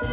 我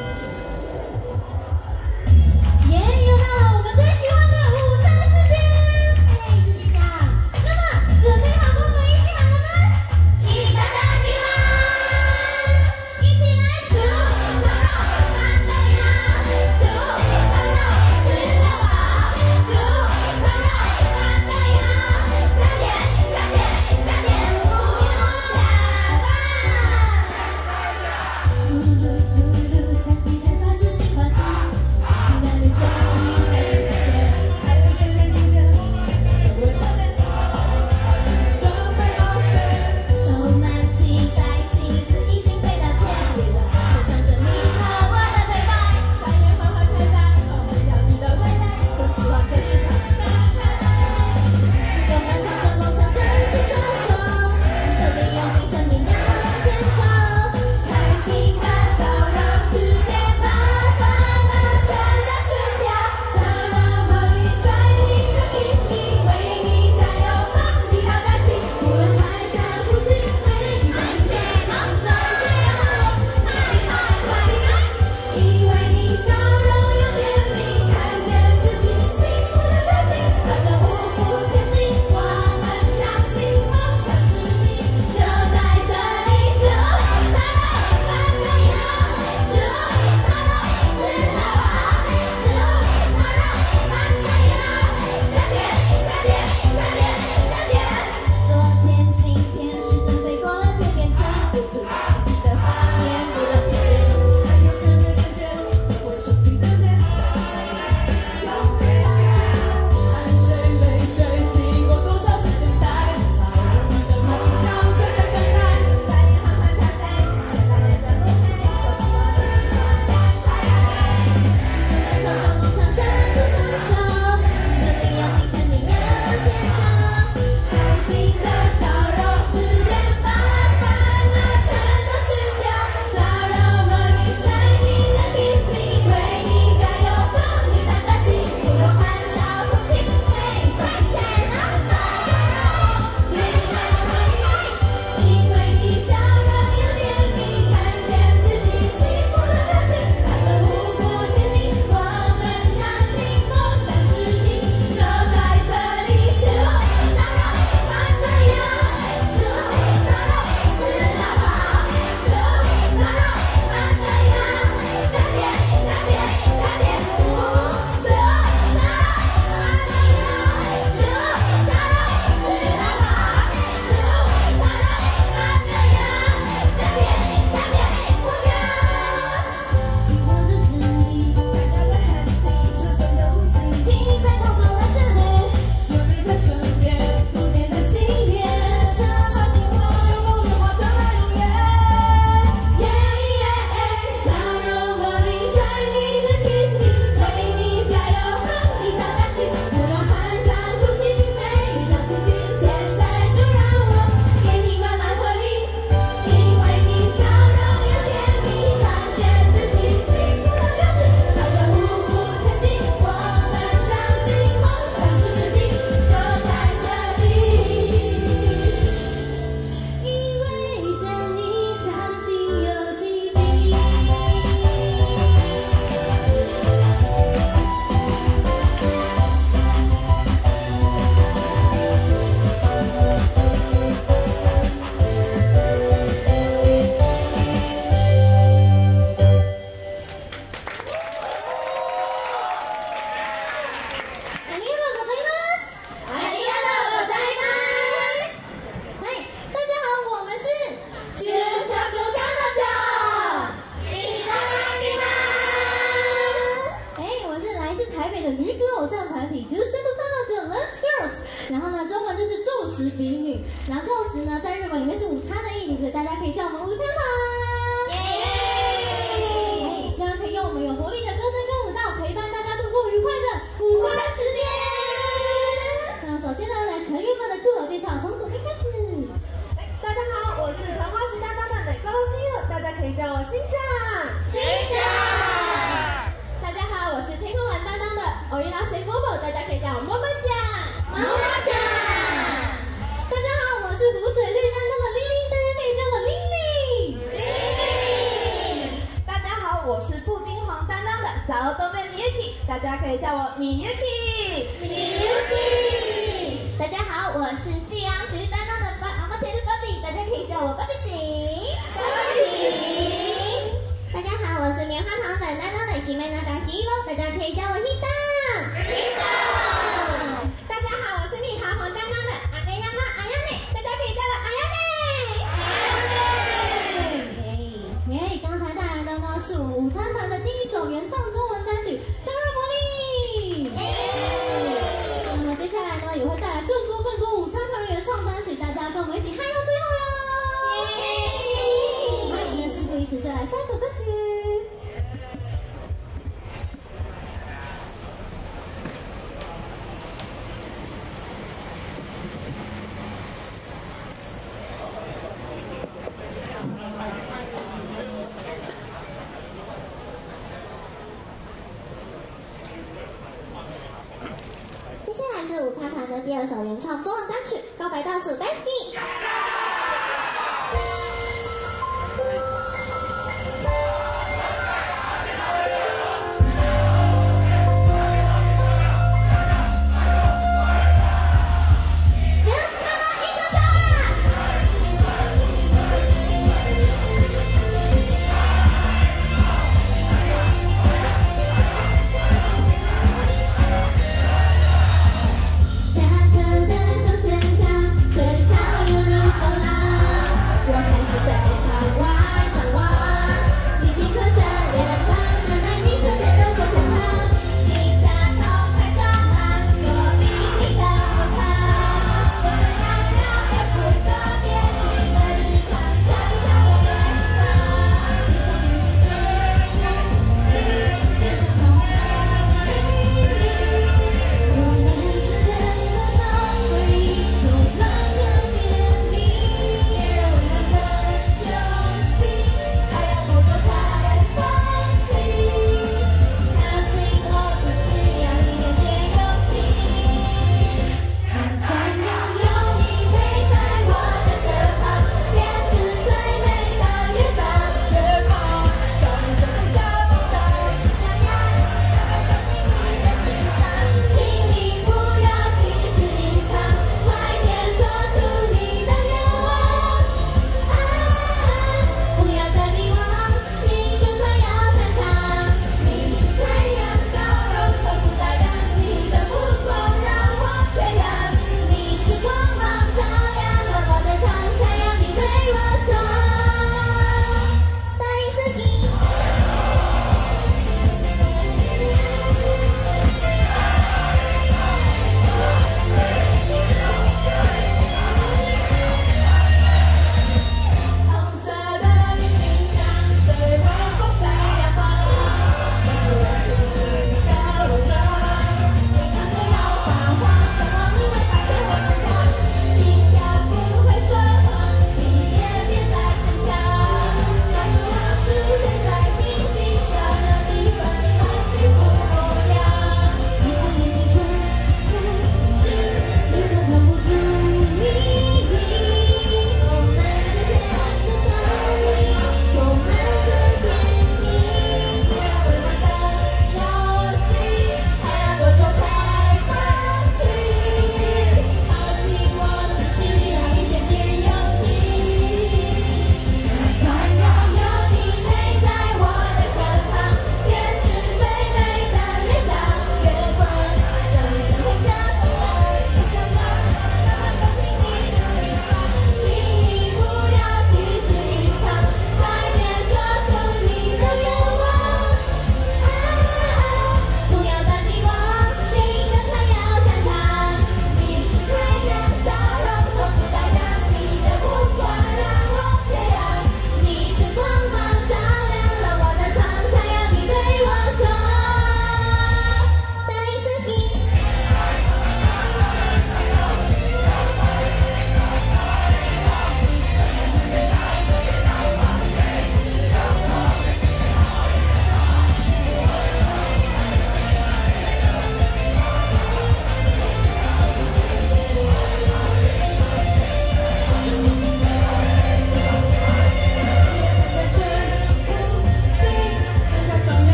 是 Yuki， 大家可以叫我米 Yuki。米 Yuki， 大家好，我是夕阳区担当的Bobby， 大家可以叫我 Bobby 姐。Bobby 姐，大家好，我是棉花糖粉担当的喜妹娜达希罗，大家可以叫我 Hita。Hita， 大家好，我是蜜桃红担当的阿梅亚妈阿亚内，大家可以叫我阿亚内。阿亚内，耶！刚才带来的呢是午餐团的第一首原创中文单曲《生日魔力》。耶！那么接下来呢也会带来更多午餐团的原创单曲，大家跟我们一起嗨到最后哟！耶！那我们的师傅一起再来下一首歌曲。第二首原创中文单曲《告白倒数》Destiny。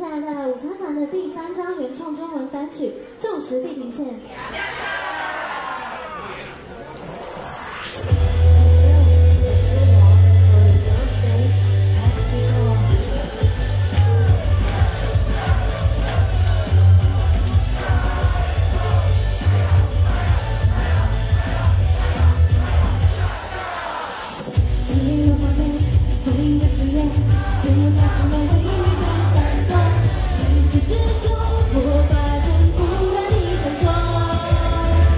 站带来午餐团的第三张原创中文单曲《旧时地平线》。我把真不让你闪烁。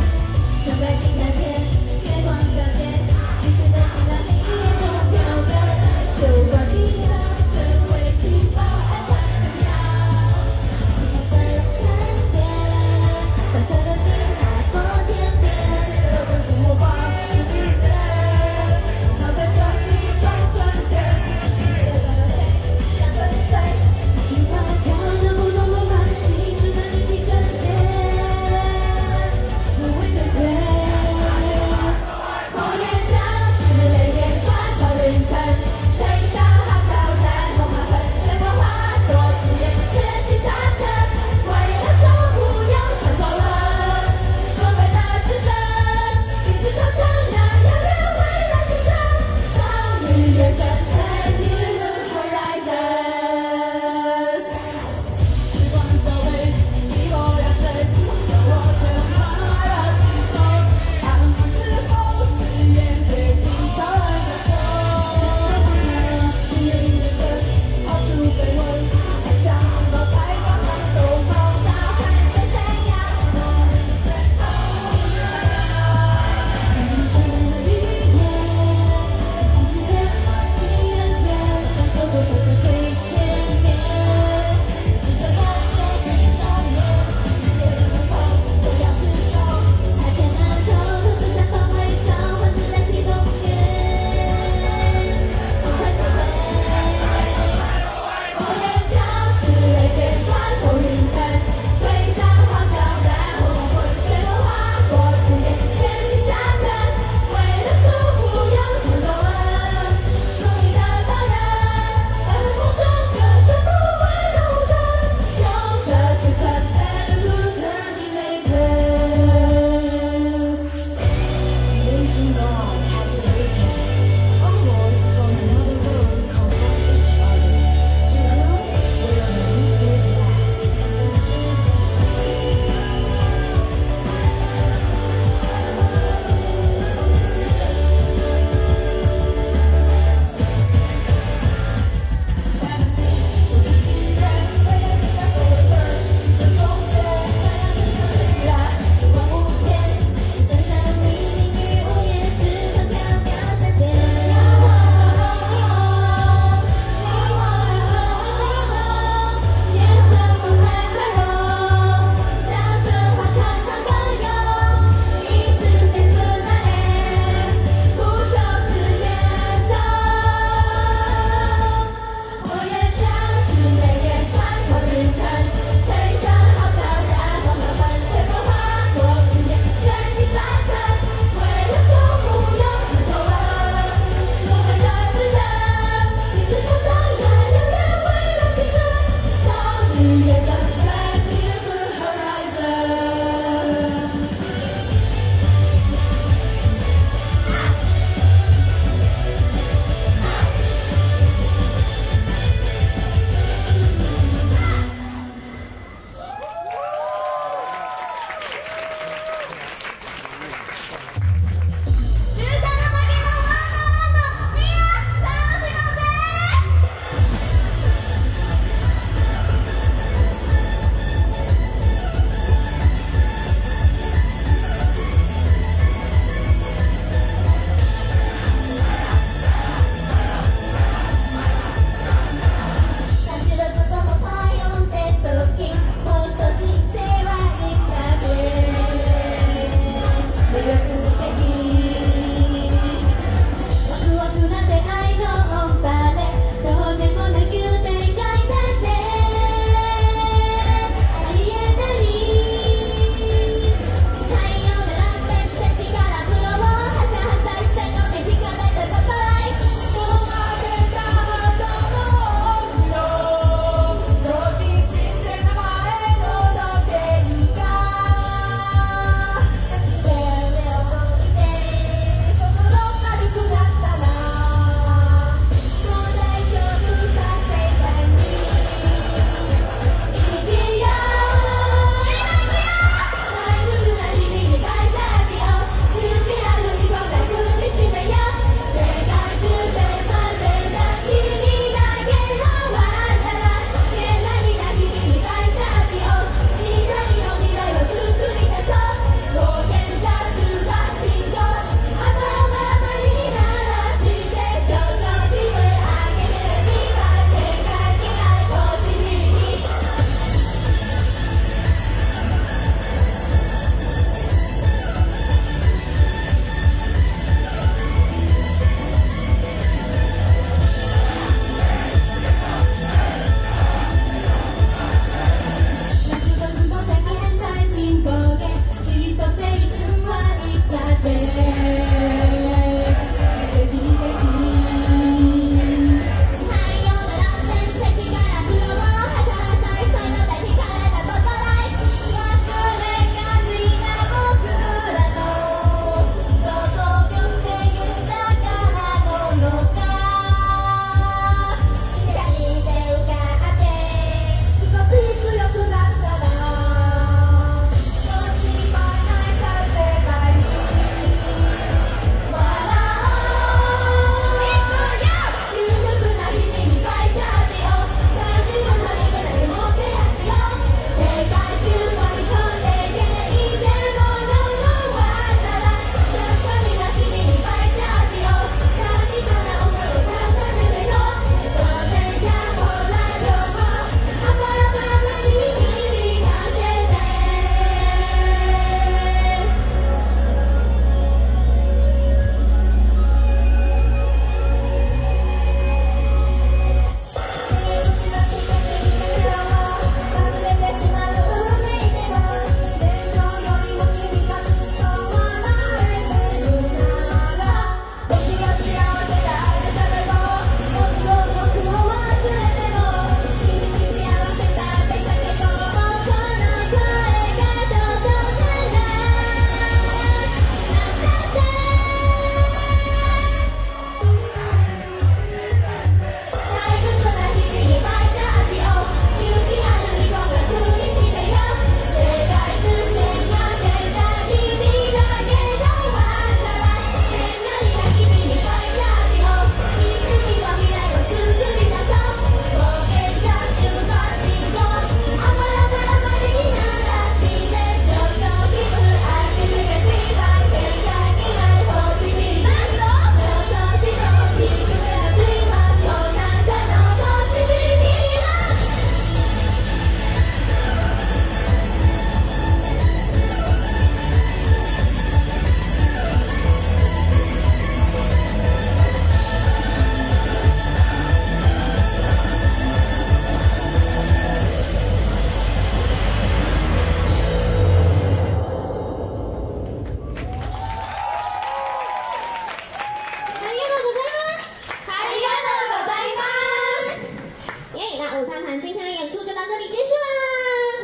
今天的演出就到这里结束啦。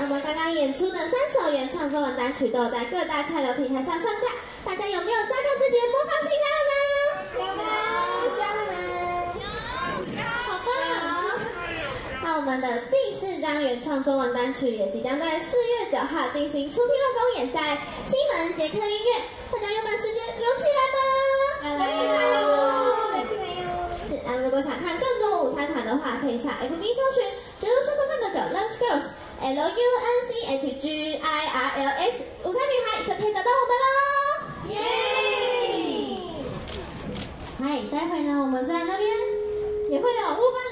那么刚刚演出的3首原创中文单曲都在各大串流平台上上架，大家有没有抓到自己的模仿信号呢？有吗？抓到吗？有，好棒！那我们的第4张原创中文单曲也即将在4月9号进行出披露公演，在西门捷克音乐，大家有把时间留起来吧！来，如果想看更多午餐团的话，可以上 FB 搜寻“觉得舒服看的酒 Lunch Girls LUNCH GIRLS 午餐女孩”，就可以找到我们喽！耶！嗨，待会呢，我们在那边也会有部分。